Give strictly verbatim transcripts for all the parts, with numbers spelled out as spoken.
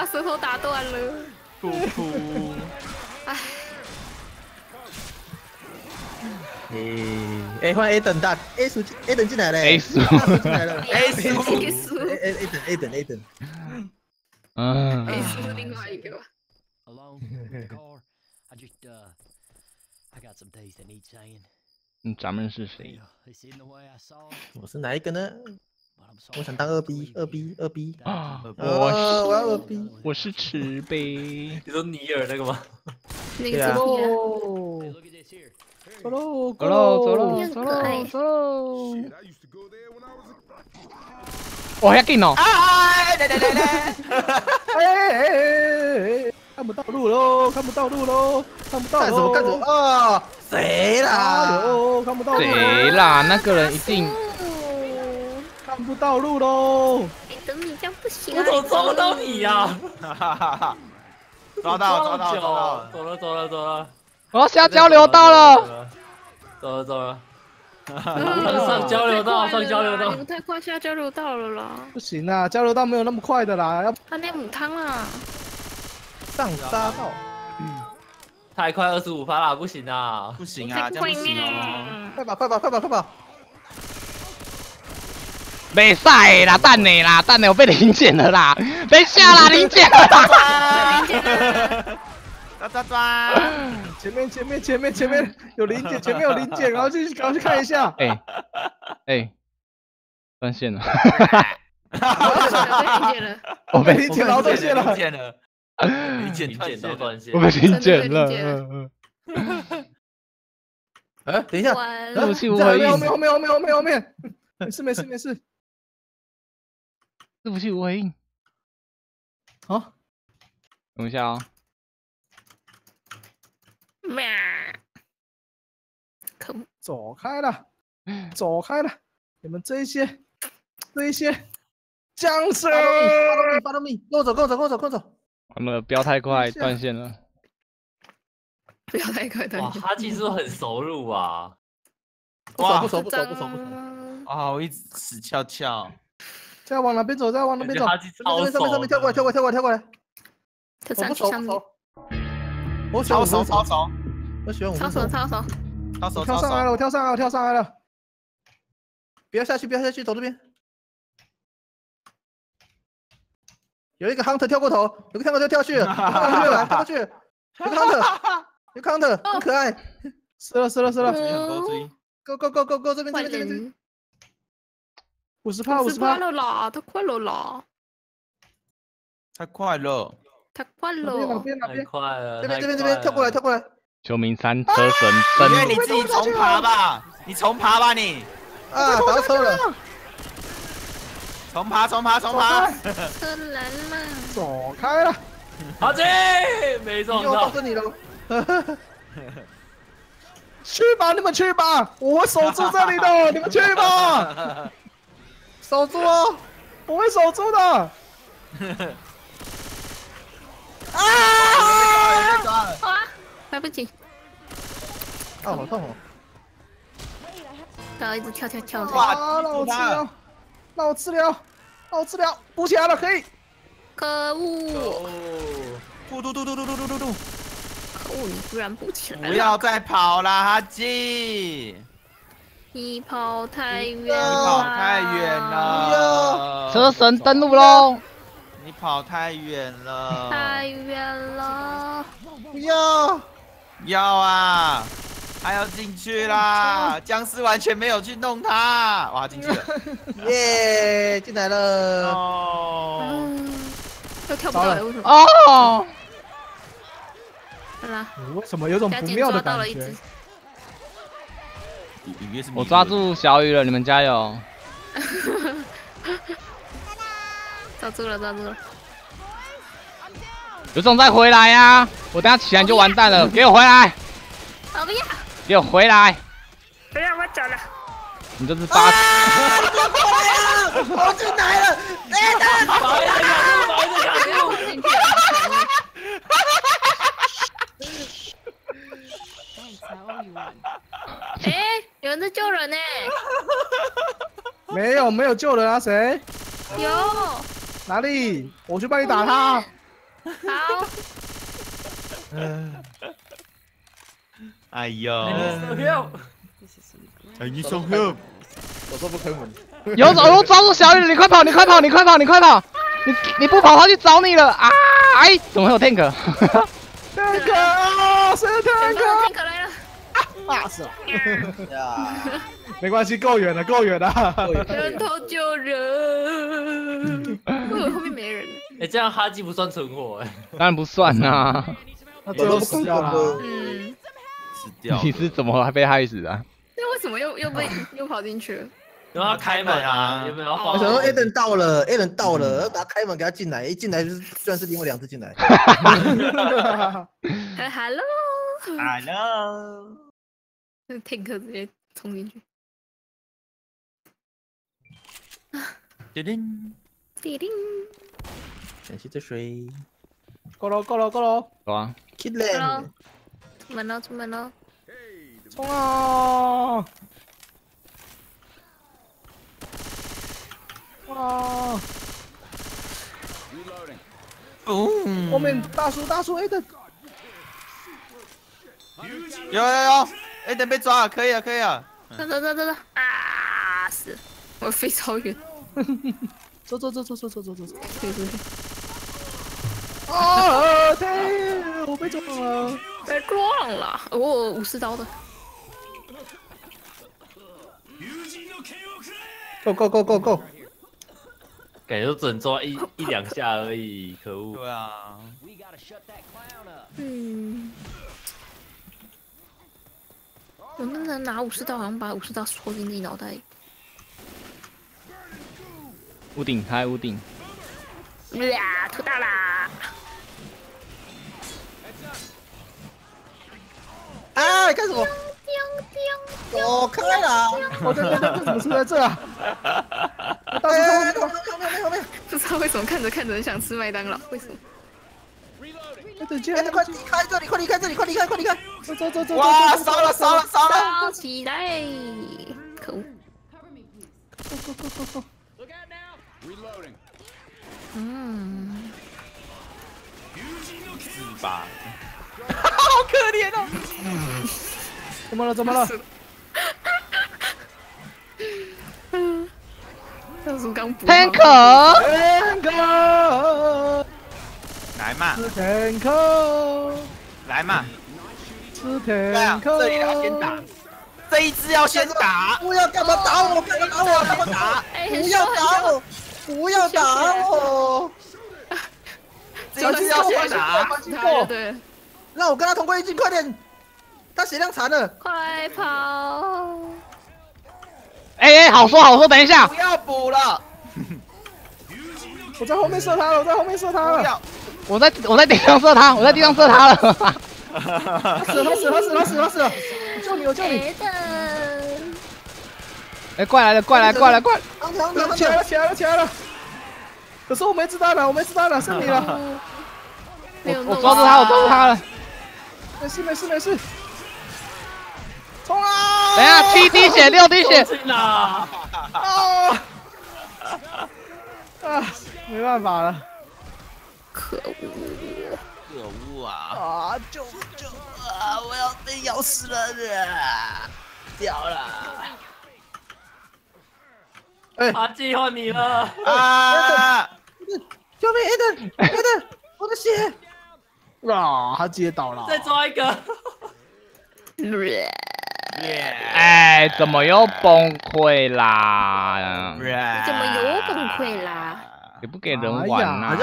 把舌头打断了。噗噗。哎。哎哎，换 A 等大 A 叔 A 等进来了 ，A 叔进来了 ，A 叔 A 叔 A 等 A 等 A 等。嗯。A 叔是另外一个吧。 嗯，咱们是谁呀？我是哪一个呢？我想当二 B， 二 B， 二 B 啊！我要二 B， 我是池呗。你说尼尔那个吗？那个走喽，走喽，走喽，走喽，走喽，走喽！我要给你弄！哎，来来来来！哎。 看不到路喽！看不到路喽！看不到！干什么？干什么？啊！谁啦？哦，看不到路。谁啦？那个人一定看不到路喽！哎，等你这样不行。我怎么抓不到你呀？哈哈哈哈！抓到，抓到，抓到！走了，走了，走了！哦，下交流道了！走了，走了！上交流道，上交流道！你们太快下交流道了啦！不行啦，交流道没有那么快的啦，要他那母汤啦！ 上沙道，太快二十五发了，不行啊，不行啊，这样不行哦！快吧，快吧，快吧，快吧！没赛啦，蛋你啦，蛋你，我被零检了啦，别下啦，零检了啦！抓抓抓！前面前面前面前面有零检，前面有零检，然后去然后去看一下。哎哎，断线了！我被零检了，我被零检了，断线了。 零检零检断线，我被零检了。嗯嗯。哎，等一下，后期无回应。后面后面后面后面后面，没事没事没事。伺服器无回应。好，等一下啊。喵。可恶！走开了，走开了！你们这一些，这一些，僵尸！发动命，发动命，发动命！跟我走，跟我走，跟我走，跟我走。 完了，不要太快断线了。不要太快断线。哇，他技术很熟路啊！哇，不熟不熟不熟不熟！啊，我一直死翘翘。再往哪边走？再往哪边走？上面上面上面跳过来，跳过来，跳过来，跳过来。他站起上面。我超熟超熟，我喜欢我超熟超熟超熟。跳上来了，我跳上来了，跳上来了。不要下去，不要下去，走这边。 有一个 hunter 跳过头，有个 hunter 就跳去，跳过去，跳过去，有 hunter， 有 hunter， 很可爱，死了死了死了 ，go go go go go 这边这边这边，五十趴五十趴了啦，太快了啦，太快了，太快了，哪边哪边哪边，这边这边这边跳过来跳过来，秋名山车神灯，因为你自己重爬吧，你重爬吧你，啊倒车了。 重爬，重爬，重爬！车来了，走开了！好的，没中到。我告诉你了，去吧，你们去吧，我会守住这里的，你们去吧，守住哦，我会守住的。啊！啊！来不及。啊，好痛哦！然后一直跳跳跳的。哇，老子！ 让我治疗，让我治疗，补起来了，可以。可恶！嘟嘟嘟嘟嘟嘟嘟嘟嘟！可恶，你居然补起来了！不要再跑了，哈基！你跑太远了，你跑太远了。车神登陆喽！你跑太远了，太远了！不要，要啊！还要进去啦！僵尸完全没有去弄他，哇，进去了，耶，进来了。哦，又跳不到了，为什么？哦，怎么了？为什么有种不妙的感觉？我抓住小雨了，你们加油！抓住了，抓住了！有种再回来呀！我等下起来就完蛋了，给我回来！我不要。 给我回来！不要，我走了。你这是八。我进来了！哎，他跑了！跑了！跑了！哎，有人在救人呢。没有，没有救人啊，谁？有。哪里？我去帮你打他。好。哎呦！哎，你上去！我说不开门。有种！我抓住小雨，你快跑！你快跑！你快跑！你快跑！你你不跑，他去找你了啊！哎，怎么会有 tank？ tank 啊！谁的 tank？tank 来了！啊，死了！没关系，够远了，够远了。人头救人。我以为后面没人。哎，这样哈基不算存活哎。当然不算啦。他最后死掉了。嗯。死掉。你是怎么还被害死的？那为什么又又被又跑进去了？ 然后他开门啊，有没有？我想说 ，Aiden 到了 ，Aiden 到了，然后开门给他进来，一进来就是居然是另外两只进来。Hello，Hello， 那 tank 直接冲进去。叮叮叮叮，感谢这水。够了，够了，够了！走啊 ！Kidland， 出门了，出门了！冲啊！ 哇！后面大叔大叔 A 的，有有有 ，A 的被抓了，可以啊可以啊，走走走走走啊！死，我飞超远，走走走走走走走走走，可以可以。啊！对，我被撞了，被撞了，哦，武士刀的。 Go go go go go！ 感觉都只能抓一一两下而已，可恶！对啊。嗯。我那个人拿武士刀，好像把武士刀戳进自己脑袋。屋顶，开屋顶。呀，头大啦！哎，干什么？ 我开了！我这这这怎么出在这啊？大叔，后面后面后面！不知道为什么看着看着很想吃麦当劳，为什么？哎，快离开这里！快离开这里！快离开！快离开！走走走走！哇，烧了烧了烧了！烧起来！可恶！走走走走走！嗯，是吧？好可怜哦！ 怎么了？怎么了？嗯，大叔刚补。Tank，Tank， 来嘛！是 Tank， 来嘛！是 Tank， 这里要先打，这一只要先打。不要干嘛打我？干嘛打我？干嘛打？不要打我！不要打我！这一只要先打，对，让我跟他同归于尽，快点！ 他血量残了，快跑！哎哎，好说好说，等一下，不要补了。我在后面射他了，我在后面射他了。我在我在地上射他，我在地上射他了。死了死了死了死了死了！我救你，我救你！哎，怪来了，怪来，怪来，怪！起来了，起来了，起来了！可是我没子弹了，我没子弹了，剩你了。我抓住他，我抓住他了。没事没事没事。 等下，七滴血，六滴血。啊！啊！没办法了。可恶！可恶啊！啊！救救啊！我要被咬死了的，掉了。哎，阿基换你了！啊！救命 ！Aiden，Aiden， 我的血！哇，他直接倒了。再抓一个。 哎，怎么又崩溃啦？怎么又崩溃啦？也不给人玩啊！好像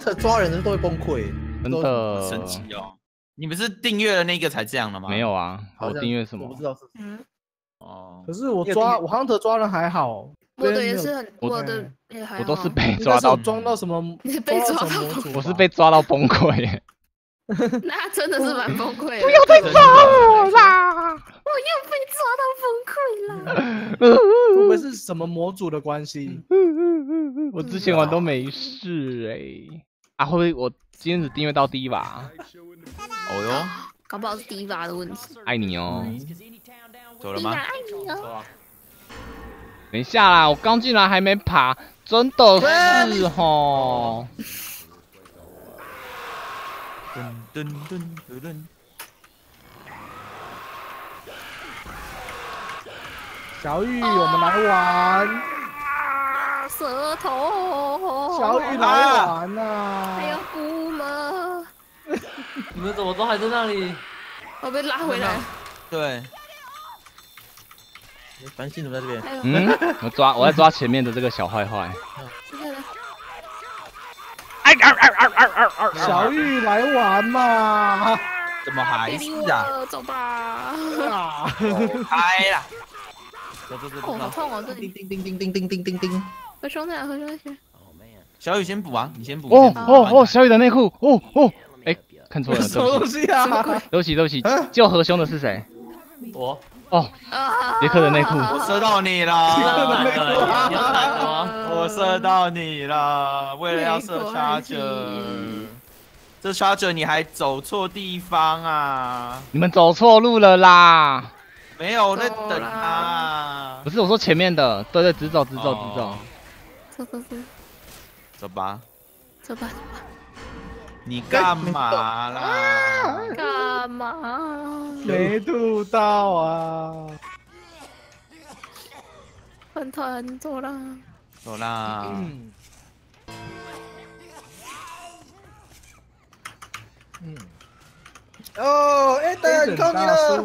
Hunter 抓人都会崩溃，真的神奇哦！你们是订阅了那个才这样的吗？没有啊，我订阅什么？我不知道是。嗯。哦。可是我抓我 Hunter 抓人还好，我的也是很，我的也还好。我都是被抓到装到什么？你被抓到？我是被抓到崩溃。 那真的是蛮崩溃的。不要再抓我啦！我又被抓到崩溃了。我们是什么模组的关系？我之前玩都没事哎。啊，会不会我今天只订阅到第一把？哦哟，搞不好是第一把的问题。爱你哦。走了吗？爱你哦。等一下啦，我刚进来还没爬，真的是吼。噔噔噔噔噔。小玉，我们来玩。啊，舌头。小玉来玩啊！还有姑妈。你们怎么都还在那里？我被拉回来。对。 繁星怎么在这边？嗯，我抓，我要抓前面的这个小坏坏。哎啊啊啊啊啊啊！小玉来玩嘛？怎么还是啊？走吧。开了。走走走走。我好痛哦！这里。叮叮叮叮叮叮叮叮。回兄弟，回兄弟。小雨先补啊，你先补。哦哦哦！小雨的内裤。哦哦。哎，看错了。什么东西啊？对不起对不起，救何兄的是谁？我。 哦，杰克的内裤，我射到你了！我射到你了！为了要射沙丘，这沙丘你还走错地方啊！你们走错路了啦！没有，我在等他。不是我说前面的，对对，直走直走直走。走走走，走吧，走吧走吧。你干嘛啦？干嘛？ 没渡到啊！很疼，走啦！走啦！嗯。哦 ，Eden 靠你了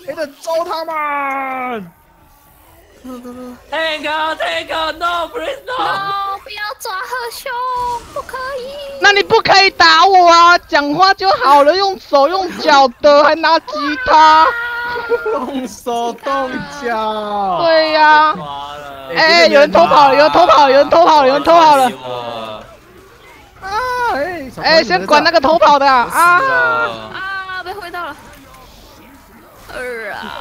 ！Eden 揍他们！走走走 ！Tango Tango No Please No！ 不要抓赫兄，不可以。 那你不可以打我啊！讲话就好了，用手用脚的，还拿吉他，动手动脚。对呀。哎，有人偷跑了，有人偷跑了，有人偷跑了，有人偷跑了。啊！哎，哎，先管那个偷跑的啊！啊！被挥到了。呃啊！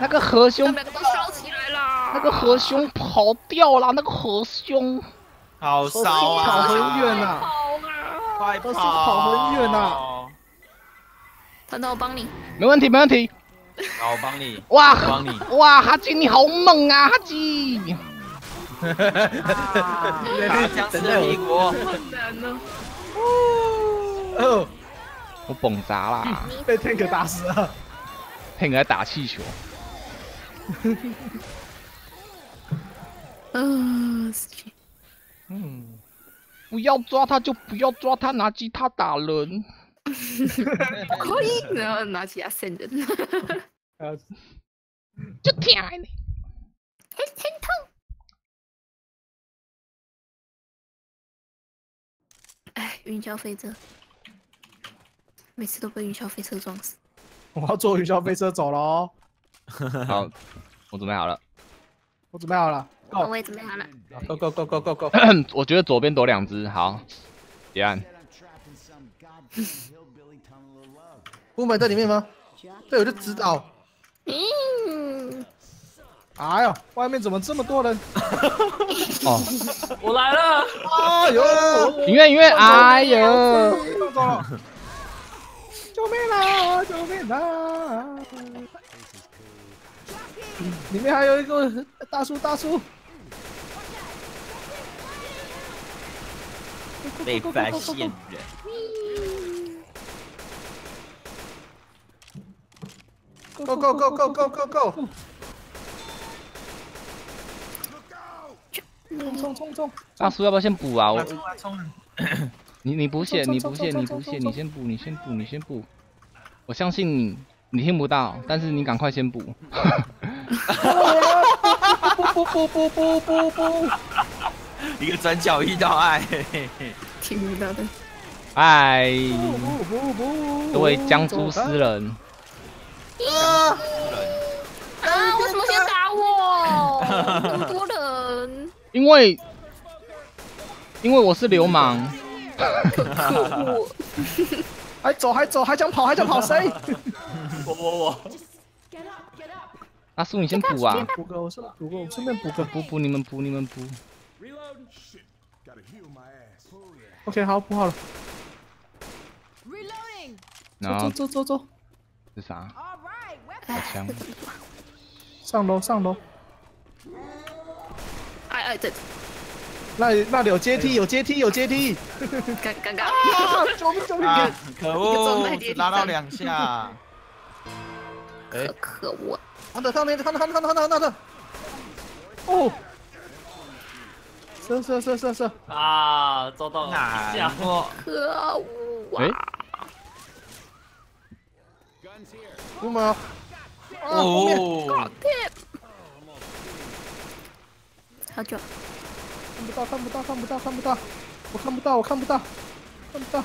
那个何兄，那个何兄跑掉了，那个何兄。 好骚啊！跑很远呐，快跑！跑很远呐！团团，我帮你。没问题，没问题。好，我帮你。哇，帮你！哇，哈基你好猛啊，哈基！哈哈哈哈哈！打僵尸的屁股。好难哦。哦，我蹦砸啦！被 Tank 打死了。Tank 还打气球。 嗯，不要抓他就不要抓他，拿吉他打人。可以，然后拿吉他扇人。就疼呢，很很痛。哎，云霄飞车，每次都被云霄飞车撞死。我要坐云霄飞车走了哦。好，我准备好了。我准备好了。 我也准备好了。Go go go go go go！ 我觉得左边躲两只，好，结案。雾霾在里面吗？对，我就知道。嗯。哎呦，外面怎么这么多人？哦，我来了！哎呦，影院影院，哎呦！救命啦！救命啦！里面还有一个大叔，大叔。 被发现了！Go go go go go go go！ 冲冲冲冲！大叔要不要先补啊？我你你补血，你补血，你补血，你先补，你先补，你先补。我相信你，你听不到，但是你赶快先补。不不不不不不！ 一个转角遇到爱，听不到的爱，各位江苏诗人。啊！啊！为什么先打我？很多人。因为，因为我是流氓。还走还走还想跑还想跑谁？我我我。阿叔你先补啊！补个我顺补个我顺便补个补补你们补你们补。 OK， 好，补好了。然后走走走走，是啥？好香！上楼上楼！哎哎，这那那里有阶梯，有阶梯，有阶梯。尴尴尬！救命救命！可恶，拉到两下。哎，可恶！看到上面，看到看到看到看到！哦，射射射射射！啊，遭到了！家伙，可恶啊！干嘛？哦，好久。 看不到，看不到，看不到，看不到，我看不到，我看不到，看不到。